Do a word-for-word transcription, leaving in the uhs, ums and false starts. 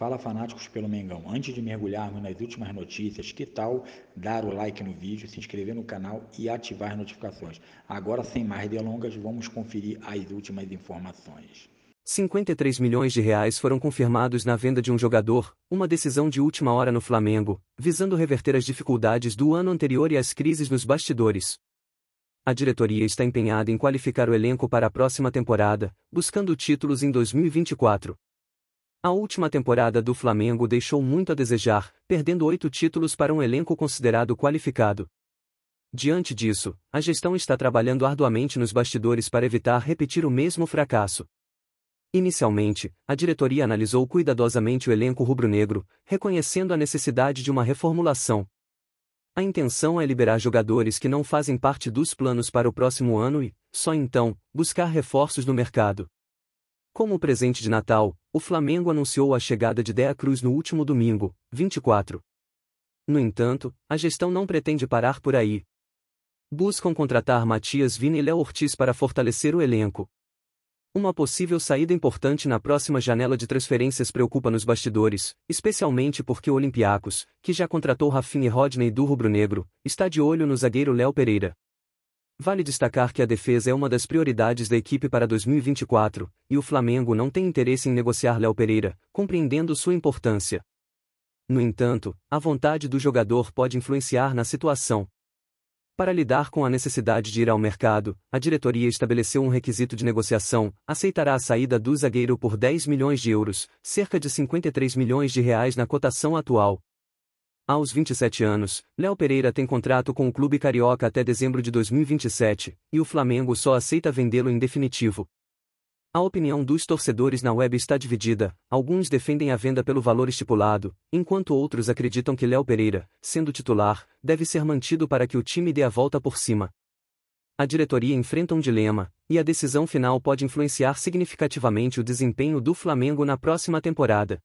Fala, fanáticos pelo Mengão, antes de mergulharmos nas últimas notícias, que tal dar o like no vídeo, se inscrever no canal e ativar as notificações? Agora, sem mais delongas, vamos conferir as últimas informações. cinquenta e três milhões de reais foram confirmados na venda de um jogador, uma decisão de última hora no Flamengo, visando reverter as dificuldades do ano anterior e as crises nos bastidores. A diretoria está empenhada em qualificar o elenco para a próxima temporada, buscando títulos em dois mil e vinte e quatro. A última temporada do Flamengo deixou muito a desejar, perdendo oito títulos para um elenco considerado qualificado. Diante disso, a gestão está trabalhando arduamente nos bastidores para evitar repetir o mesmo fracasso. Inicialmente, a diretoria analisou cuidadosamente o elenco rubro-negro, reconhecendo a necessidade de uma reformulação. A intenção é liberar jogadores que não fazem parte dos planos para o próximo ano e, só então, buscar reforços no mercado. Como presente de Natal, o Flamengo anunciou a chegada de Dea Cruz no último domingo, vinte e quatro. No entanto, a gestão não pretende parar por aí. Buscam contratar Matias Vini e Léo Ortiz para fortalecer o elenco. Uma possível saída importante na próxima janela de transferências preocupa nos bastidores, especialmente porque o Olympiacos, que já contratou Rafinha e Rodney do rubro-negro, está de olho no zagueiro Léo Pereira. Vale destacar que a defesa é uma das prioridades da equipe para dois mil e vinte e quatro, e o Flamengo não tem interesse em negociar Léo Pereira, compreendendo sua importância. No entanto, a vontade do jogador pode influenciar na situação. Para lidar com a necessidade de ir ao mercado, a diretoria estabeleceu um requisito de negociação: aceitará a saída do zagueiro por dez milhões de euros, cerca de cinquenta e três milhões de reais na cotação atual. Aos vinte e sete anos, Léo Pereira tem contrato com o clube carioca até dezembro de dois mil e vinte e sete, e o Flamengo só aceita vendê-lo em definitivo. A opinião dos torcedores na web está dividida: alguns defendem a venda pelo valor estipulado, enquanto outros acreditam que Léo Pereira, sendo titular, deve ser mantido para que o time dê a volta por cima. A diretoria enfrenta um dilema, e a decisão final pode influenciar significativamente o desempenho do Flamengo na próxima temporada.